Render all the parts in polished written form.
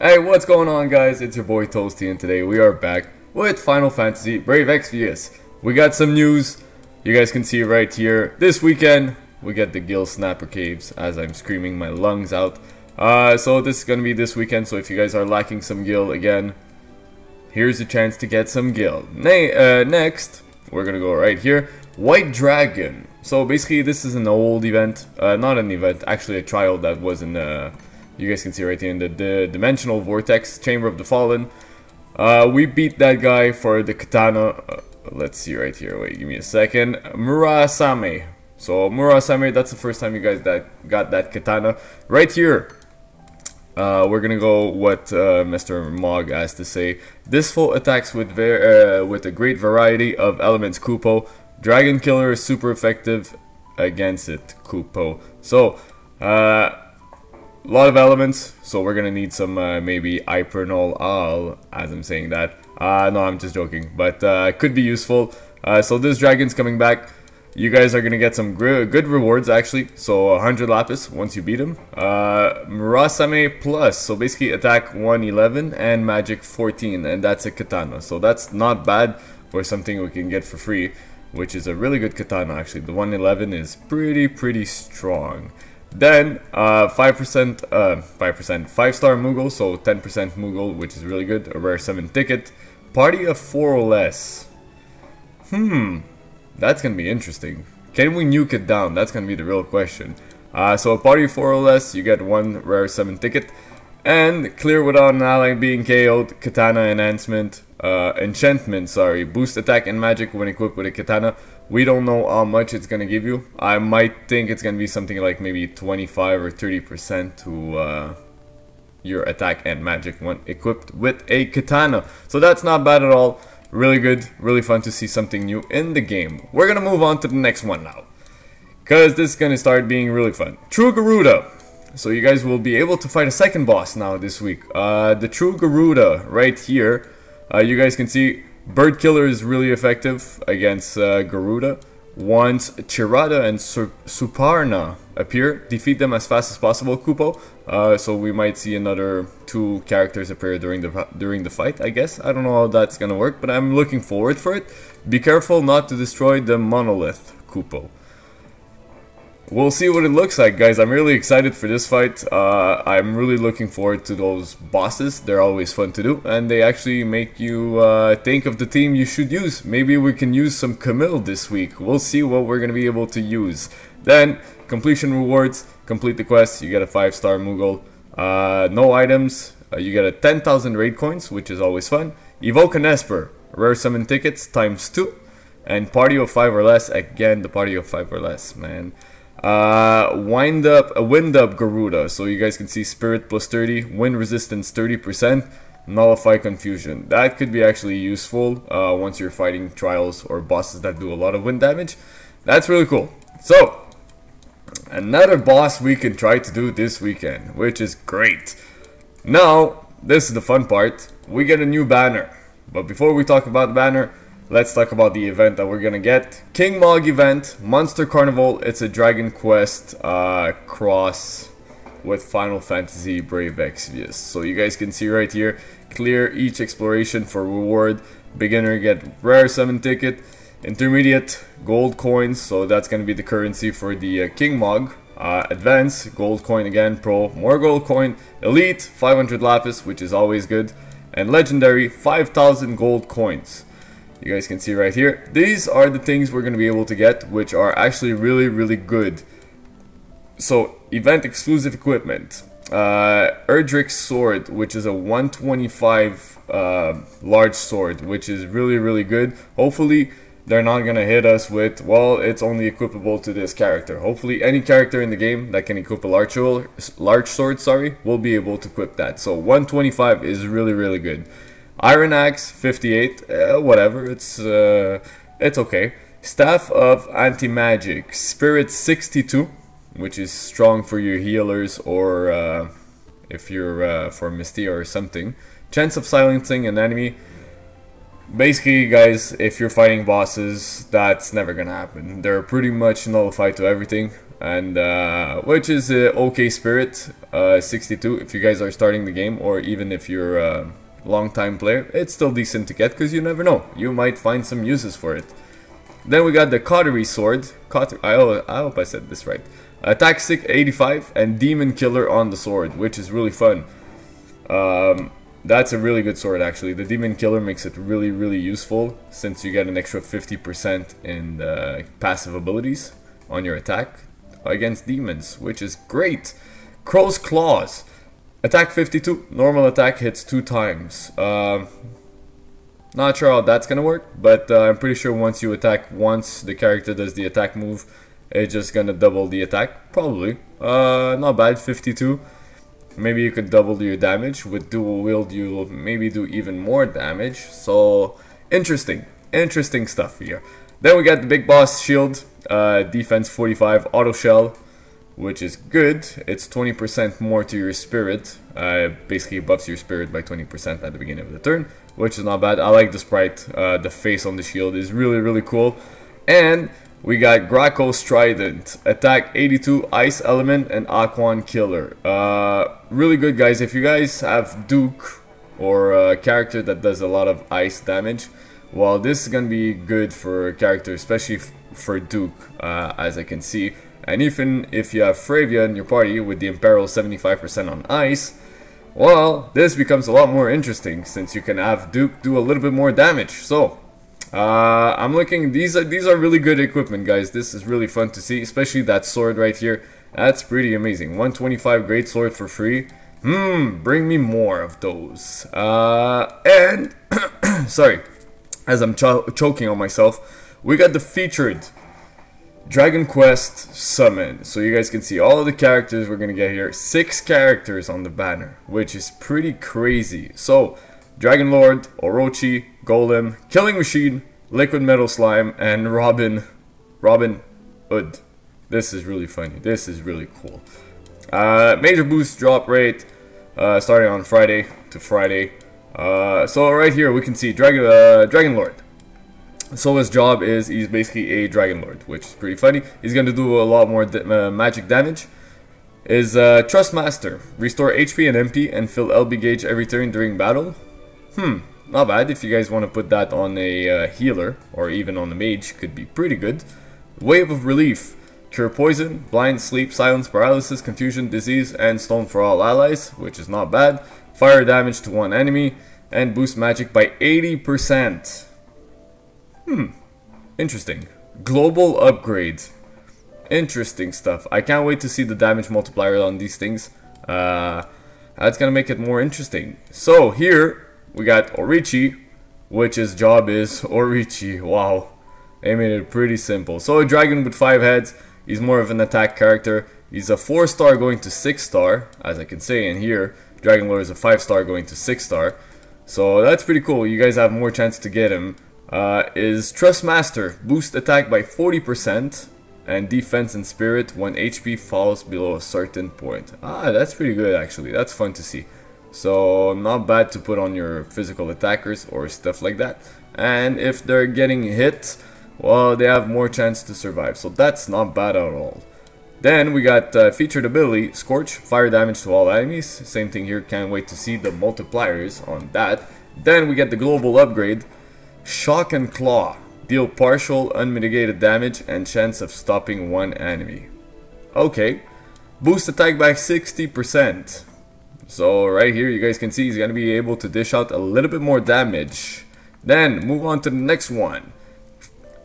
Hey, what's going on, guys? It's your boy Toasty, and today we are back with Final Fantasy Brave Exvius. We got some news. You guys can see right here. This weekend, we get the Gill Snapper's Cave, as I'm screaming my lungs out. So this is going to be this weekend, so if you guys are lacking some Gill again, here's a chance to get some Gill. Next, we're going to go right here. White Dragon. So basically, this is an old event. Not an event, actually a trial that was in the... You guys can see right here in the Dimensional Vortex, Chamber of the Fallen. We beat that guy for the katana. Let's see right here. Wait, give me a second. Murasame. So Murasame, that's the first time you guys that got that katana. Right here, we're gonna go what Mr. Mog has to say. This full attacks with a great variety of elements. Kupo, Dragon Killer is super effective against it. Kupo. So. A lot of elements, so we're gonna need some maybe Hypernol Al, as I'm saying that. No, I'm just joking, but could be useful. So this dragon's coming back. You guys are gonna get some good rewards actually. So 100 lapis once you beat him. Murasame plus, so basically attack 111 and magic 14, and that's a katana. So that's not bad for something we can get for free, which is a really good katana actually. The 111 is pretty strong. Then 5-star Moogle, so 10% Moogle, which is really good. A rare summon ticket, party of 4 or less. That's gonna be interesting. Can we nuke it down? That's gonna be the real question. So a party of 4 or less, you get 1 rare summon ticket, and clear without an ally being KO'd. Katana enhancement, enchantment. Sorry, boost attack and magic when equipped with a katana. We don't know how much it's gonna give you. I might think it's gonna be something like maybe 25 or 30% to your attack and magic when equipped with a katana. So that's not bad at all. Really good, really fun to see something new in the game. We're gonna move on to the next one now, because this is gonna start being really fun. True Garuda. So you guys will be able to fight a second boss now this week. The True Garuda right here. You guys can see Bird Killer is really effective against Garuda. Once Chirada and Suparna appear, defeat them as fast as possible, Kupo. So we might see another 2 characters appear during the fight, I guess. I don't know how that's gonna work, but I'm looking forward for it. Be careful not to destroy the monolith, Kupo. We'll see what it looks like, guys. I'm really excited for this fight. I'm really looking forward to those bosses. They're always fun to do, and they actually make you think of the team you should use. Maybe we can use some Camille this week. We'll see what we're going to be able to use. Then, completion rewards. Complete the quest. You get a 5-star Moogle. No items. You get a 10,000 raid coins, which is always fun. Evoke an Esper. Rare summon tickets ×2. And party of 5 or less. Again, the party of 5 or less, man. Wind up Garuda, so you guys can see Spirit plus 30, Wind Resistance 30%, Nullify Confusion. That could be actually useful once you're fighting trials or bosses that do a lot of wind damage. That's really cool. So, another boss we can try to do this weekend, which is great. Now, this is the fun part. We get a new banner. But before we talk about the banner, let's talk about the event that we're gonna get. King Mog event, Monster Carnival. It's a Dragon Quest cross with Final Fantasy Brave Exvius. So you guys can see right here, clear each exploration for reward. Beginner get rare summon ticket, intermediate gold coins, so that's gonna be the currency for the King Mog. Advanced gold coin again, pro more gold coin, elite 500 lapis, which is always good, and legendary 5,000 gold coins. You guys can see right here, these are the things we're going to be able to get, which are actually really good. So, event exclusive equipment. Erdrick's sword, which is a 125 large sword, which is really good. Hopefully, they're not going to hit us with, well, it's only equipable to this character. Hopefully, any character in the game that can equip a large sword, sorry, will be able to equip that. So, 125 is really good. Iron Axe 58, whatever, it's okay. Staff of Anti-Magic, Spirit 62, which is strong for your healers or if you're for Mystia or something. Chance of silencing an enemy. Basically, guys, if you're fighting bosses, that's never gonna happen. They're pretty much nullified to everything. and which is okay spirit 62 if you guys are starting the game, or even if you're a long time player, it's still decent to get because you never know, you might find some uses for it. Then we got the Cottery Sword. I hope I said this right. Attack stick 85 and Demon Killer on the sword, which is really fun. That's a really good sword actually. The Demon Killer makes it really, really useful since you get an extra 50% in passive abilities on your attack against demons, which is great. Crow's Claws. Attack 52. Normal attack hits 2 times. Not sure how that's gonna work, but I'm pretty sure once you attack once, the character does the attack move, it's just gonna double the attack, probably. Not bad, 52. Maybe you could double your damage. With dual wield, you'll maybe do even more damage. So, interesting. Interesting stuff here. Then we got the Big Boss Shield. Defense 45, Auto Shell, which is good. It's 20% more to your spirit. Basically buffs your spirit by 20% at the beginning of the turn, which is not bad. I like the sprite. The face on the shield is really, really cool. And we got Graco's Trident. Attack 82, Ice Element, and Aquan Killer. Really good, guys. If you guys have Duke or a character that does a lot of ice damage, well, this is going to be good for characters, especially for Duke, as I can see. And even if you have Fravia in your party with the Imperil 75% on ice, well, this becomes a lot more interesting since you can have Duke do a little bit more damage. So, I'm looking, these are really good equipment, guys. This is really fun to see, especially that sword right here. That's pretty amazing. 125 great sword for free. Bring me more of those. And, sorry, as I'm choking on myself, we got the featured Dragon Quest Summon. So you guys can see all of the characters we're gonna get here. 6 characters on the banner, which is pretty crazy. So, Dragon Lord, Orochi, Golem, Killing Machine, Liquid Metal Slime, and Robbin' 'Ood. This is really funny. This is really cool. Major boost drop rate starting on Friday to Friday. So right here we can see Dragon Lord. So his job is he's basically a Dragon Lord, which is pretty funny. He's going to do a lot more magic damage. Is Trust Master. Restore HP and MP and fill LB gauge every turn during battle. Not bad. If you guys want to put that on a healer or even on a mage, could be pretty good. Wave of Relief. Cure Poison, Blind, Sleep, Silence, Paralysis, Confusion, Disease, and Stone for all allies, which is not bad. Fire damage to one enemy and boost magic by 80%. Interesting. Global upgrades. Interesting stuff. I can't wait to see the damage multiplier on these things. That's gonna make it more interesting. So here we got Orochi, which his job is Orochi. Wow, they made it pretty simple. So a dragon with 5 heads. He's more of an attack character. He's a 4-star going to 6-star, as I can say in here. Dragon Lord is a 5-star going to 6-star. So that's pretty cool. You guys have more chance to get him. Is Trust Master. Boost attack by 40% and defense and spirit when HP falls below a certain point. That's pretty good actually. That's fun to see. So not bad to put on your physical attackers or stuff like that. And if they're getting hit, well, they have more chance to survive. So that's not bad at all. Then we got featured ability Scorch. Fire damage to all enemies. Same thing here. Can't wait to see the multipliers on that. Then we get the global upgrade. Shock and Claw. Deal partial, unmitigated damage and chance of stopping one enemy. Okay. Boost attack by 60%. So right here you guys can see he's going to be able to dish out a little bit more damage. Then move on to the next one.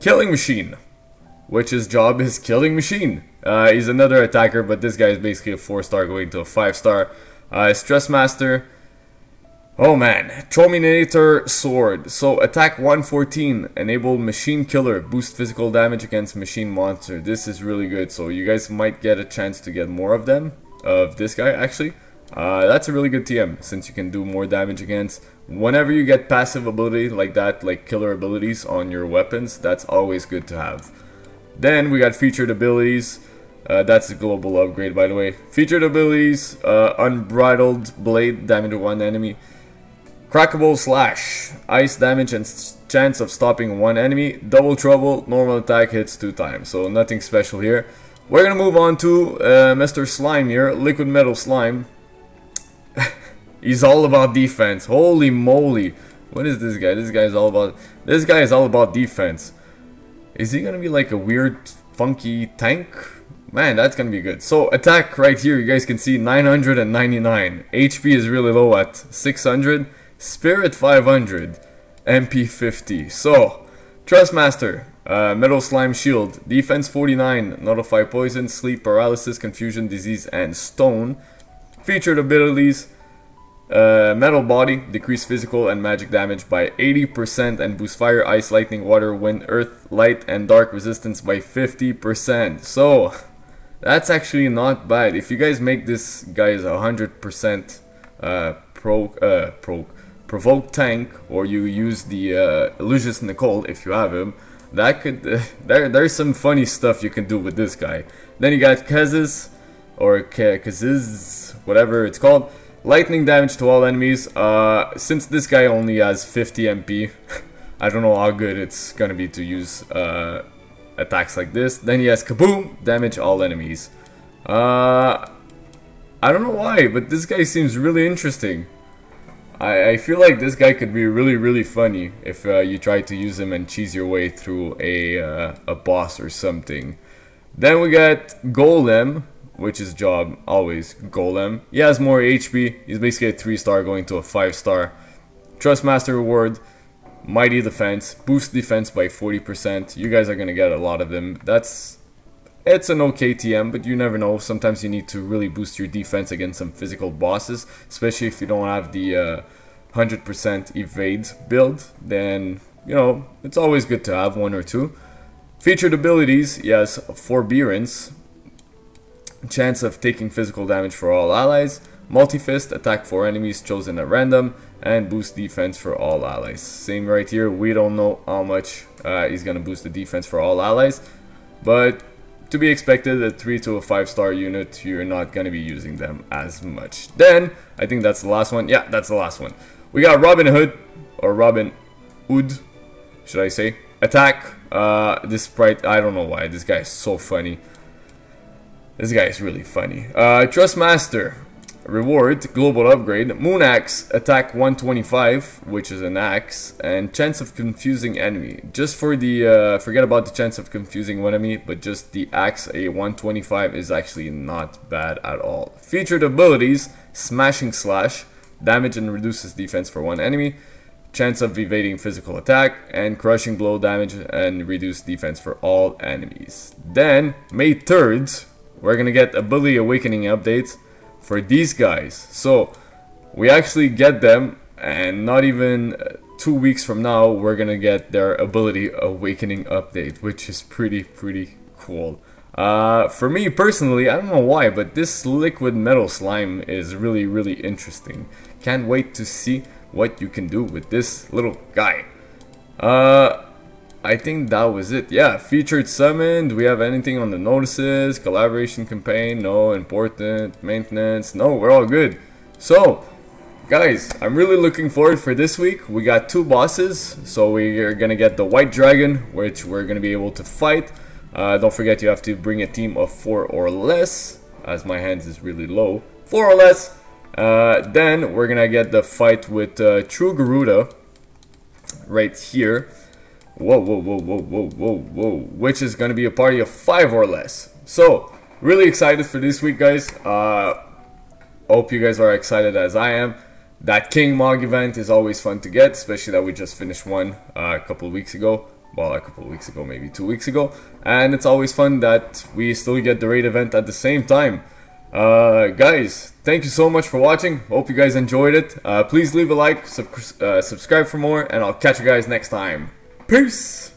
Killing Machine. Which his job is Killing Machine. He's another attacker, but this guy is basically a 4-star going to a 5-star. Stress Master. Oh man, Terminator Sword. So attack 114, enable Machine Killer, boost physical damage against machine monster. This is really good, so you guys might get a chance to get more of them, of this guy actually. That's a really good TM, since you can do more damage against. Whenever you get passive ability like that, like killer abilities on your weapons, that's always good to have. Then we got featured abilities. That's a global upgrade by the way. Featured abilities, Unbridled Blade, damage to one enemy. Crackable Slash, ice damage and chance of stopping one enemy. Double Trouble, normal attack hits 2 times. So nothing special here. We're gonna move on to Mr. Slime here, Liquid Metal Slime. He's all about defense. Holy moly! What is this guy? This guy is all about defense. Is he gonna be like a weird, funky tank? Man, that's gonna be good. So attack right here. You guys can see 999. HP is really low at 600. Spirit 500. MP 50. So Trustmaster. Metal Slime Shield, Defense 49, Notify Poison, Sleep, Paralysis, Confusion, Disease, and Stone. Featured abilities, Metal Body, decrease physical and magic damage by 80% and boost fire, ice, lightning, water, wind, earth, light, and dark resistance by 50%. So, that's actually not bad. If you guys make this guy's 100% provoke tank, or you use the Illusious Nicole if you have him, that could there's some funny stuff you can do with this guy. Then you got Kezis, or Kezis, whatever it's called. Lightning damage to all enemies. Since this guy only has 50 MP, I don't know how good it's gonna be to use attacks like this. Then he has Kaboom, damage all enemies. I don't know why, but this guy seems really interesting. I feel like this guy could be really funny if you try to use him and cheese your way through a boss or something. Then we got Golem, which is job always Golem. He has more HP. He's basically a 3-star going to a 5-star. Trustmaster reward, mighty defense, boost defense by 40%. You guys are gonna get a lot of them. It's an okay TM, but you never know. Sometimes you need to really boost your defense against some physical bosses, especially if you don't have the 100% evade build. Then, you know, it's always good to have one or two. Featured abilities, yes, Forbearance, chance of taking physical damage for all allies, multi-fist, attack 4 enemies chosen at random, and boost defense for all allies. Same right here, we don't know how much he's gonna boost the defense for all allies, but to be expected, a 3 to a 5-star unit, you're not going to be using them as much. Then, I think that's the last one. Yeah, that's the last one. We got Robbin' 'Ood, or Robbin' 'Ood, should I say. Attack. This sprite, I don't know why. This guy is so funny. This guy is really funny. Trustmaster. Reward, global upgrade. Moon Axe, attack 125, which is an axe, and chance of confusing enemy. Just for the, forget about the chance of confusing one enemy, but just the axe, a 125 is actually not bad at all. Featured abilities, Smashing Slash, damage and reduces defense for one enemy, chance of evading physical attack, and Crushing Blow, damage and reduce defense for all enemies. Then, May 3rd, we're gonna get Ability Awakening updates for these guys, so we actually get them, and not even 2 weeks from now we're gonna get their Ability Awakening update, which is pretty cool. For me personally, I don't know why, but this Liquid Metal Slime is really interesting. Can't wait to see what you can do with this little guy. I think that was it. Yeah, featured summon. Do we have anything on the notices? Collaboration campaign? No. Important maintenance? No. We're all good. So, guys, I'm really looking forward for this week. We got 2 bosses, so we are gonna get the White Dragon, which we're gonna be able to fight. Don't forget, you have to bring a team of 4 or less, as my hands is really low. 4 or less. Then we're gonna get the fight with True Garuda right here. Whoa, which is going to be a party of 5 or less. So, really excited for this week, guys. Hope you guys are excited as I am. That King Mog event is always fun to get, especially that we just finished one a couple of weeks ago. Well, a couple of weeks ago, maybe 2 weeks ago. And it's always fun that we still get the raid event at the same time. Guys, thank you so much for watching. Hope you guys enjoyed it. Please leave a like, subscribe for more, and I'll catch you guys next time. Peace!